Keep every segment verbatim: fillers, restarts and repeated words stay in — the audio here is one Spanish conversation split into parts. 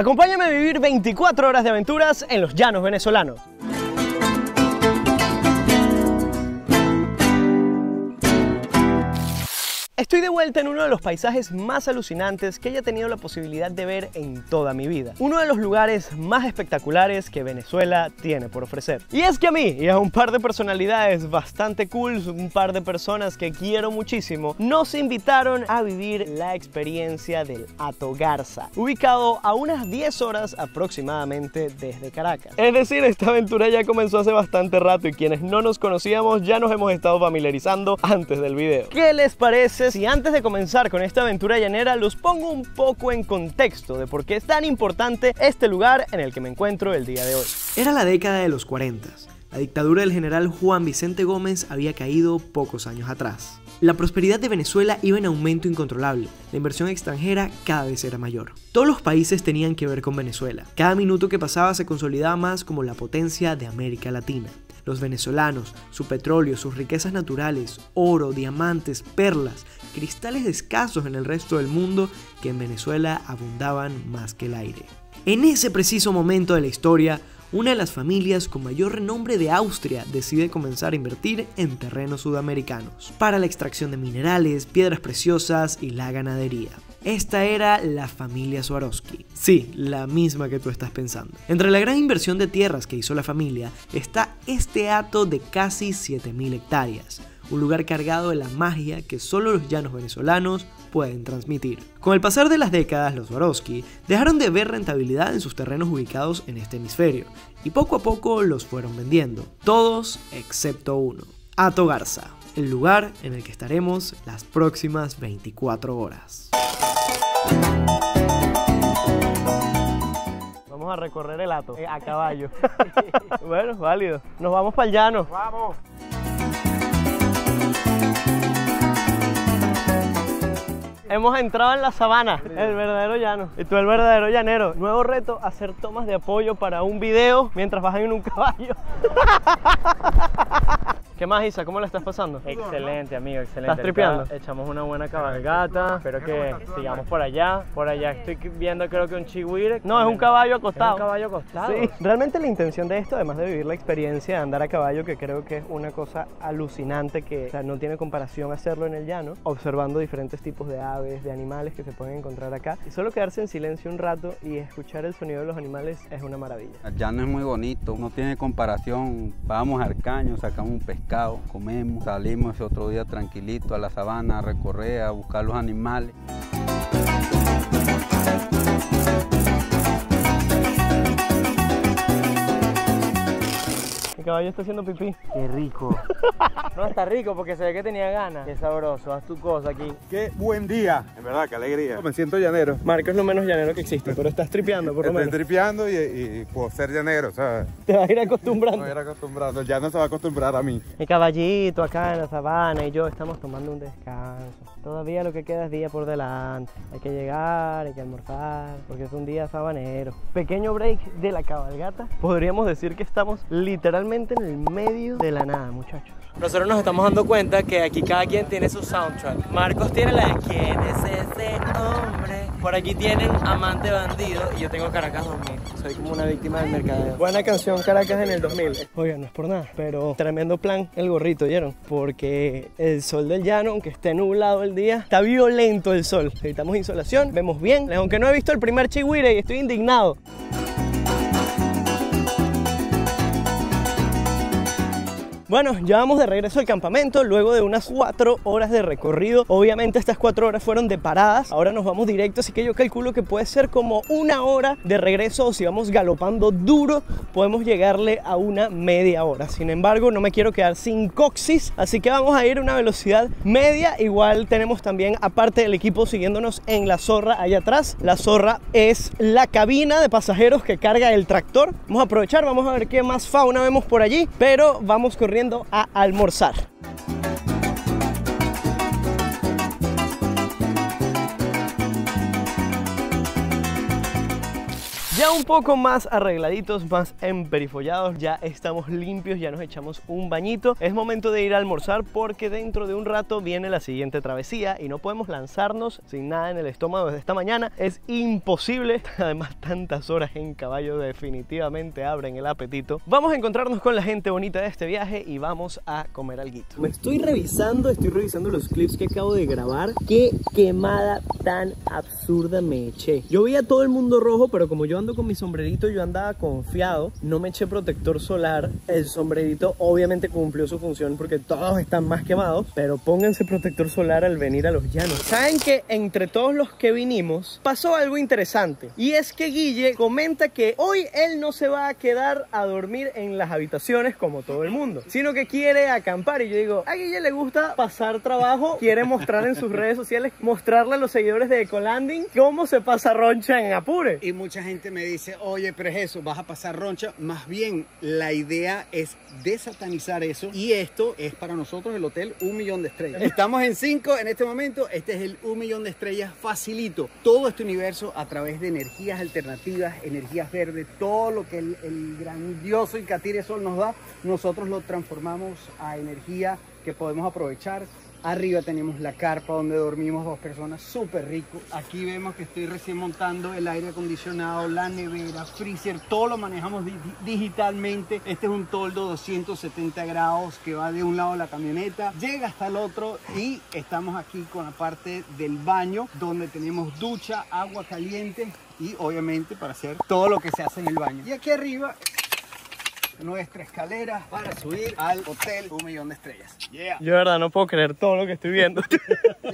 Acompáñame a vivir veinticuatro horas de aventuras en los llanos venezolanos. Estoy de vuelta en uno de los paisajes más alucinantes que haya tenido la posibilidad de ver en toda mi vida. Uno de los lugares más espectaculares que Venezuela tiene por ofrecer. Y es que a mí y a un par de personalidades bastante cool, un par de personas que quiero muchísimo, nos invitaron a vivir la experiencia del Hato Garza, ubicado a unas diez horas aproximadamente desde Caracas. Es decir, esta aventura ya comenzó hace bastante rato y quienes no nos conocíamos ya nos hemos estado familiarizando antes del video. ¿Qué les parece? Y antes de comenzar con esta aventura llanera, los pongo un poco en contexto de por qué es tan importante este lugar en el que me encuentro el día de hoy. Era la década de los cuarenta. La dictadura del general Juan Vicente Gómez había caído pocos años atrás. La prosperidad de Venezuela iba en aumento incontrolable, la inversión extranjera cada vez era mayor. Todos los países tenían que ver con Venezuela. Cada minuto que pasaba se consolidaba más como la potencia de América Latina. Los venezolanos, su petróleo, sus riquezas naturales, oro, diamantes, perlas, cristales escasos en el resto del mundo que en Venezuela abundaban más que el aire. En ese preciso momento de la historia, una de las familias con mayor renombre de Austria decide comenzar a invertir en terrenos sudamericanos para la extracción de minerales, piedras preciosas y la ganadería. Esta era la familia Swarovski. Sí, la misma que tú estás pensando. Entre la gran inversión de tierras que hizo la familia está este hato de casi siete mil hectáreas, un lugar cargado de la magia que solo los llanos venezolanos pueden transmitir. Con el pasar de las décadas, los Swarovski dejaron de ver rentabilidad en sus terrenos ubicados en este hemisferio, y poco a poco los fueron vendiendo, todos excepto uno, Hato Garza, el lugar en el que estaremos las próximas veinticuatro horas. Vamos a recorrer el hato, eh, a caballo. Bueno, válido. Nos vamos para el llano. ¡Vamos! Hemos entrado en la sabana, sí. El verdadero llano. Y tú el verdadero llanero. Nuevo reto, hacer tomas de apoyo para un video mientras bajan en un caballo. ¿Qué más, Isa? ¿Cómo la estás pasando? Excelente, amigo, excelente. ¿Estás tripeando? Echamos una buena cabalgata, espero que sigamos por allá. Por allá estoy viendo, creo que un chihuire. No, es un caballo acostado. Es un caballo acostado. Sí. Realmente la intención de esto, además de vivir la experiencia de andar a caballo, que creo que es una cosa alucinante, que o sea, no tiene comparación hacerlo en el llano, observando diferentes tipos de aves, de animales que se pueden encontrar acá. Y solo quedarse en silencio un rato y escuchar el sonido de los animales es una maravilla. El llano es muy bonito, no tiene comparación. Vamos al caño, sacamos un pescado, comemos, salimos ese otro día tranquilito a la sabana, a recorrer, a buscar los animales. El caballo está haciendo pipí. Qué rico. No, está rico porque se ve que tenía ganas. Qué sabroso, haz tu cosa aquí. Qué buen día. En verdad, qué alegría. No, me siento llanero. Marco es lo menos llanero que existe, pero estás tripeando por lo menos. Estoy tripeando y, y, y puedo ser llanero, ¿sabes? Te vas a ir acostumbrando. Me voy a ir acostumbrando, ya no se va a acostumbrar a mí. Mi caballito acá en la sabana y yo estamos tomando un descanso. Todavía lo que queda es día por delante. Hay que llegar, hay que almorzar, porque es un día sabanero. Pequeño break de la cabalgata. Podríamos decir que estamos literalmente en el medio de la nada, muchachos. Nosotros nos estamos dando cuenta que aquí cada quien tiene su soundtrack. Marcos tiene la de ¿quién es ese hombre? Por aquí tienen Amante Bandido y yo tengo Caracas dos mil. Soy como una víctima del mercadeo. Buena canción, Caracas en el dos mil. Oigan, no es por nada, pero tremendo plan el gorrito, ¿oyeron? Porque el sol del llano, aunque esté nublado el día, está violento el sol. Necesitamos insolación, vemos bien. Aunque no he visto el primer chihuire y estoy indignado. Bueno, ya vamos de regreso al campamento luego de unas cuatro horas de recorrido. Obviamente estas cuatro horas fueron de paradas. Ahora nos vamos directo, así que yo calculo que puede ser como una hora de regreso, o si vamos galopando duro podemos llegarle a una media hora. Sin embargo, no me quiero quedar sin coxis, así que vamos a ir a una velocidad media. Igual tenemos también, aparte del equipo siguiéndonos en la zorra allá atrás. La zorra es la cabina de pasajeros que carga el tractor. Vamos a aprovechar, vamos a ver qué más fauna vemos por allí, pero vamos corriendo a almorzar. Ya un poco más arregladitos, más emperifollados, ya estamos limpios, ya nos echamos un bañito. Es momento de ir a almorzar porque dentro de un rato viene la siguiente travesía y no podemos lanzarnos sin nada en el estómago desde esta mañana. Es imposible, además tantas horas en caballo definitivamente abren el apetito. Vamos a encontrarnos con la gente bonita de este viaje y vamos a comer alguito. Me estoy revisando, estoy revisando los clips que acabo de grabar. Qué quemada tan absurda me eché. Yo vi a todo el mundo rojo, pero como yo ando con mi sombrerito, yo andaba confiado, no me eché protector solar. El sombrerito obviamente cumplió su función porque todos están más quemados, pero pónganse protector solar al venir a los llanos. Saben que entre todos los que vinimos pasó algo interesante, y es que Guille comenta que hoy él no se va a quedar a dormir en las habitaciones como todo el mundo, sino que quiere acampar. Y yo digo, a Guille le gusta pasar trabajo, quiere mostrar en sus redes sociales, mostrarle a los seguidores de Ecolanding cómo se pasa roncha en Apure. Y mucha gente me dice, oye, pero es eso, vas a pasar roncha. Más bien, la idea es desatanizar eso, y esto es para nosotros el hotel un millón de estrellas. Estamos en cinco en este momento, este es el un millón de estrellas facilito. Todo este universo a través de energías alternativas, energías verdes, todo lo que el, el grandioso Incatire Sol nos da, nosotros lo transformamos a energía que podemos aprovechar. Arriba tenemos la carpa donde dormimos dos personas, súper rico. Aquí vemos que estoy recién montando el aire acondicionado, la nevera, freezer, todo lo manejamos di digitalmente. Este es un toldo doscientos setenta grados que va de un lado de la camioneta, llega hasta el otro, y estamos aquí con la parte del baño donde tenemos ducha, agua caliente y obviamente para hacer todo lo que se hace en el baño. Y aquí arriba nuestra escalera para subir al hotel un millón de estrellas. Yeah. Yo de verdad no puedo creer todo lo que estoy viendo.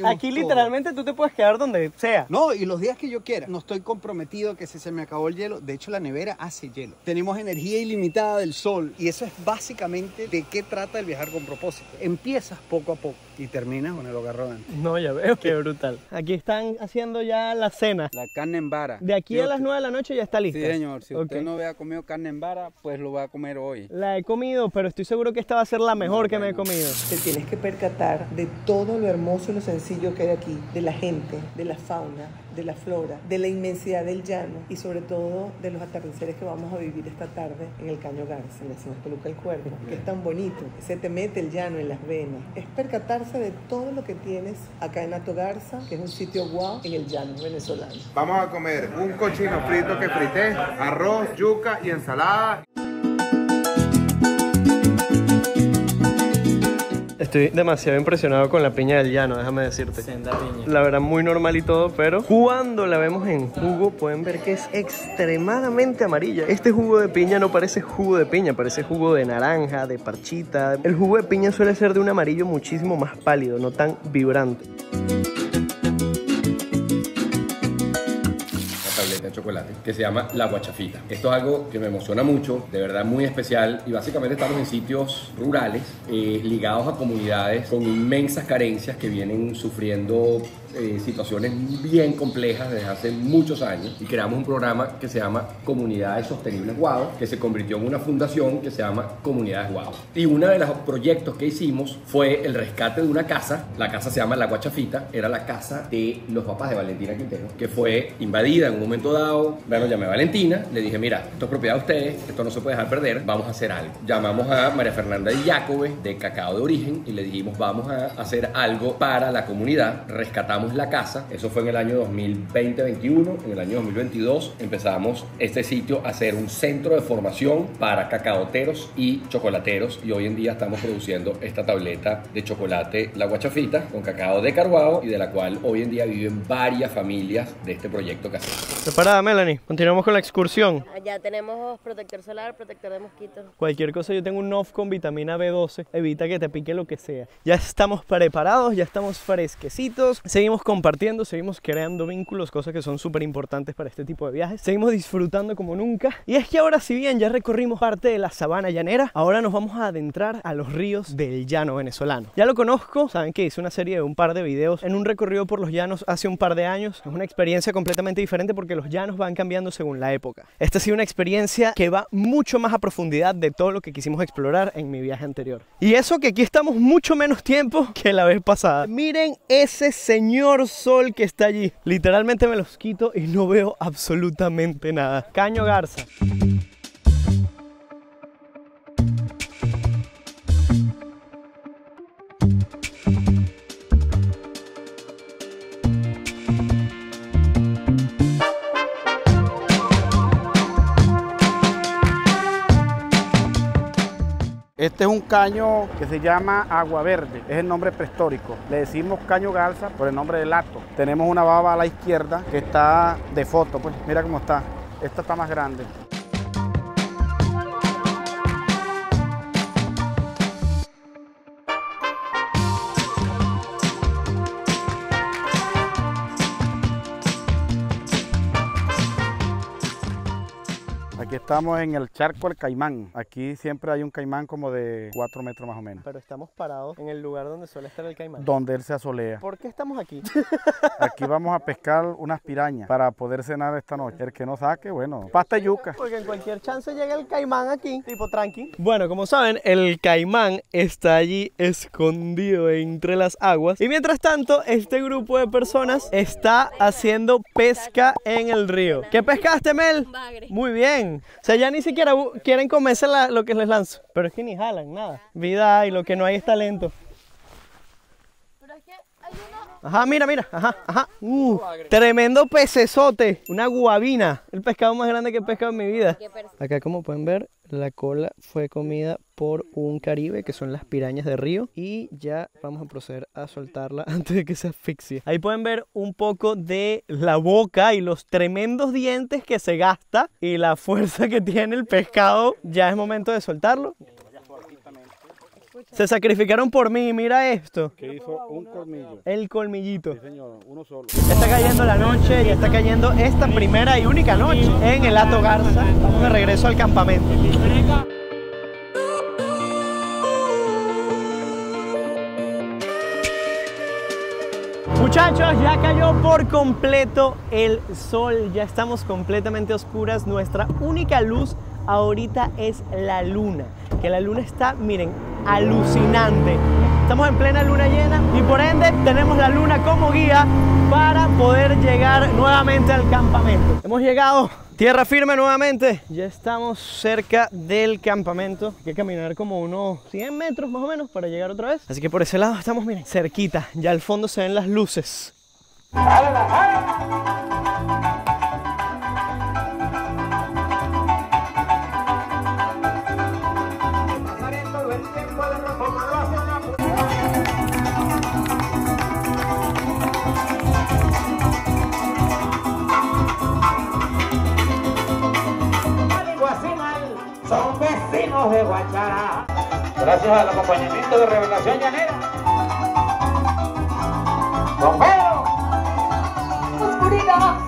Aquí literalmente tú te puedes quedar donde sea. No, y los días que yo quiera. No estoy comprometido que si se me acabó el hielo. De hecho, la nevera hace hielo. Tenemos energía ilimitada del sol, y eso es básicamente de qué trata el viajar con propósito. Empiezas poco a poco y terminas con el hogarrón. No, ya veo, qué brutal. Aquí están haciendo ya la cena. La carne en vara. De aquí yo a las nueve de la noche ya está lista. Sí, señor. Si okay. usted no había comido carne en vara, pues lo va a comer hoy. La he comido, pero estoy seguro que esta va a ser la mejor no, que bueno. me he comido. Te tienes que percatar de todo lo hermoso y lo sencillo que hay aquí, de la gente, de la fauna, de la flora, de la inmensidad del llano, y sobre todo de los atardeceres que vamos a vivir esta tarde en el Caño Garza, en la zona Peluca del Cuervo, que es tan bonito, se te mete el llano en las venas. Es percatarse de todo lo que tienes acá en Hato Garza, que es un sitio guau en el llano venezolano. Vamos a comer un cochino frito que frité, arroz, yuca y ensalada. Estoy demasiado impresionado con la piña del llano, déjame decirte. Senda piña. La verdad, muy normal y todo, pero cuando la vemos en jugo pueden ver que es extremadamente amarilla. Este jugo de piña no parece jugo de piña, parece jugo de naranja, de parchita. El jugo de piña suele ser de un amarillo muchísimo más pálido, no tan vibrante. De chocolate que se llama La Guachafita. Esto es algo que me emociona mucho, de verdad muy especial, y básicamente estamos en sitios rurales eh, ligados a comunidades con inmensas carencias que vienen sufriendo eh, situaciones bien complejas desde hace muchos años, y creamos un programa que se llama Comunidades Sostenibles Wao, que se convirtió en una fundación que se llama Comunidades Wao, y uno de los proyectos que hicimos fue el rescate de una casa. La casa se llama La Guachafita, era la casa de los papás de Valentina Quintero, que fue invadida en un momento dado. Bueno, llamé a Valentina, le dije, mira, esto es propiedad de ustedes, esto no se puede dejar perder, vamos a hacer algo. Llamamos a María Fernanda de Jacobe de Cacao de Origen y le dijimos, vamos a hacer algo para la comunidad. Rescatamos la casa, eso fue en el año dos mil veinte, veintiuno, en el año dos mil veintidós empezamos este sitio a hacer un centro de formación para cacaoteros y chocolateros, y hoy en día estamos produciendo esta tableta de chocolate La Guachafita con cacao de Carguao, y de la cual hoy en día viven varias familias de este proyecto que hacemos. Parada, Melanie, continuamos con la excursión. Ya tenemos protector solar, protector de mosquitos. Cualquier cosa, yo tengo un N O F con vitamina B doce, evita que te pique lo que sea. Ya estamos preparados, ya estamos fresquecitos, seguimos compartiendo, seguimos creando vínculos, cosas que son súper importantes para este tipo de viajes. Seguimos disfrutando como nunca. Y es que ahora, si bien ya recorrimos parte de la sabana llanera, ahora nos vamos a adentrar a los ríos del llano venezolano. Ya lo conozco, saben que hice una serie de un par de videos en un recorrido por los llanos hace un par de años. Es una experiencia completamente diferente porque los Los llanos van cambiando según la época. Esta ha sido una experiencia que va mucho más a profundidad de todo lo que quisimos explorar en mi viaje anterior. Y eso que aquí estamos mucho menos tiempo que la vez pasada. Miren ese señor señor sol que está allí. Literalmente me los quito y no veo absolutamente nada. Caño Garza. Este es un caño que se llama Agua Verde, es el nombre prehistórico. Le decimos Caño Garza por el nombre del hato. Tenemos una baba a la izquierda que está de foto, pues mira cómo está. Esta está más grande. Aquí estamos en el Charco el Caimán. Aquí siempre hay un caimán como de cuatro metros más o menos. Pero estamos parados en el lugar donde suele estar el caimán. Donde él se asolea. ¿Por qué estamos aquí? Aquí vamos a pescar unas pirañas para poder cenar esta noche. El que no saque, bueno, pasta yuca. Porque en cualquier chance llega el caimán aquí, tipo tranqui. Bueno, como saben, el caimán está allí escondido entre las aguas. Y mientras tanto, este grupo de personas está haciendo pesca en el río. ¿Qué pescaste, Mel? Muy bien. O sea, ya ni siquiera quieren comerse la, lo que les lanzo. Pero es que ni jalan, nada. Vida hay, lo que no hay es talento. Pero es que hay uno... Ajá, mira, mira, ajá, ajá. Uh, tremendo pecesote, una guabina. El pescado más grande que he pescado en mi vida. Acá, como pueden ver, la cola fue comida por un caribe, que son las pirañas de río. Y ya vamos a proceder a soltarla antes de que se asfixie. Ahí pueden ver un poco de la boca y los tremendos dientes que se gasta y la fuerza que tiene el pescado. Ya es momento de soltarlo. Se sacrificaron por mí, mira esto. Que hizo un colmillo. El colmillito. Sí, señor, uno solo. Está cayendo la noche, ya está cayendo esta primera y única noche en el Hato Garza. Estamos de regreso al campamento. Muchachos, ya cayó por completo el sol. Ya estamos completamente a oscuras. Nuestra única luz ahorita es la luna. Que la luna está, miren, alucinante. Estamos en plena luna llena y por ende tenemos la luna como guía para poder llegar nuevamente al campamento. Hemos llegado tierra firme nuevamente. Ya estamos cerca del campamento. Hay que caminar como unos cien metros más o menos para llegar otra vez. Así que por ese lado estamos, miren, cerquita. Ya al fondo se ven las luces. Son vecinos de Guachara. Gracias al acompañamiento de Revelación Llanera. ¡Bombero! Oscuridad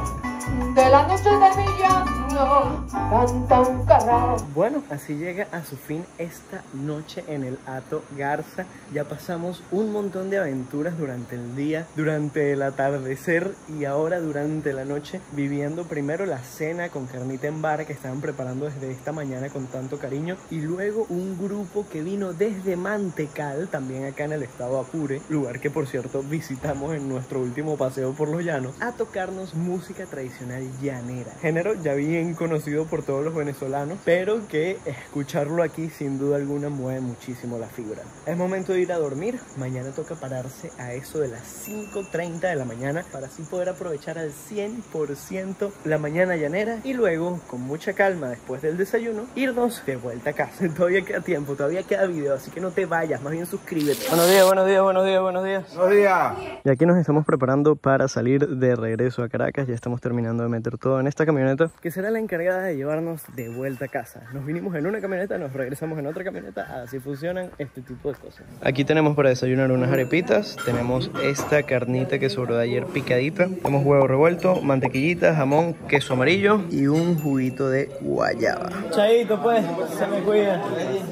de la noche de villano, canta un carro. Bueno, así llega a su fin esta noche en el Hato Garza. Ya pasamos un montón de aventuras durante el día, durante el atardecer y ahora durante la noche, viviendo primero la cena con carnita en vara que estaban preparando desde esta mañana con tanto cariño, y luego un grupo que vino desde Mantecal, también acá en el estado Apure, lugar que por cierto visitamos en nuestro último paseo por los llanos, a tocarnos música tradicional llanera, género ya bien conocido por todos los venezolanos, pero que escucharlo aquí sin duda alguna mueve muchísimo la fibra. Es momento de ir a dormir. Mañana toca pararse a eso de las cinco treinta de la mañana para así poder aprovechar al cien por ciento la mañana llanera y luego, con mucha calma después del desayuno, irnos de vuelta a casa. Todavía queda tiempo, todavía queda video, así que no te vayas, más bien suscríbete. Buenos días, buenos días, buenos días, buenos días. Buenos días. Y aquí nos estamos preparando para salir de regreso a Caracas. Ya estamos terminando de meter todo en esta camioneta que será la encargada de llevarnos de vuelta a casa. Nos vinimos en una camioneta, nos regresamos en otra camioneta. Así funcionan este tipo de cosas. Aquí tenemos para desayunar unas arepitas. Tenemos esta carnita que sobró de ayer picadita. Tenemos huevo revuelto, mantequillita, jamón, queso amarillo y un juguito de guayaba. Chaito pues, se me cuida.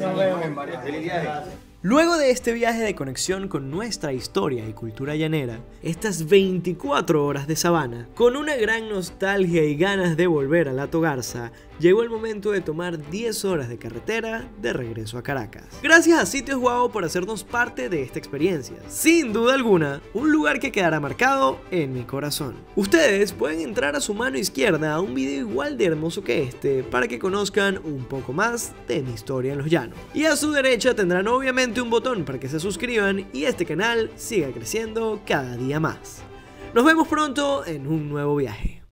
Nos vemos. Luego de este viaje de conexión con nuestra historia y cultura llanera, estas veinticuatro horas de sabana, con una gran nostalgia y ganas de volver al Hato Garza, llegó el momento de tomar diez horas de carretera de regreso a Caracas. Gracias a Sitios Wao por hacernos parte de esta experiencia. Sin duda alguna, un lugar que quedará marcado en mi corazón. Ustedes pueden entrar a su mano izquierda a un video igual de hermoso que este para que conozcan un poco más de mi historia en los llanos. Y a su derecha tendrán obviamente un botón para que se suscriban y este canal siga creciendo cada día más. Nos vemos pronto en un nuevo viaje.